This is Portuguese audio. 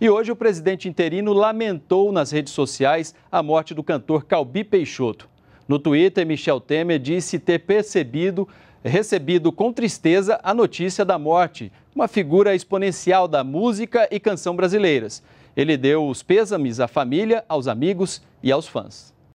E hoje o presidente interino lamentou nas redes sociais a morte do cantor Cauby Peixoto. No Twitter, Michel Temer disse ter recebido com tristeza a notícia da morte, uma figura exponencial da música e canção brasileiras. Ele deu os pêsames à família, aos amigos e aos fãs.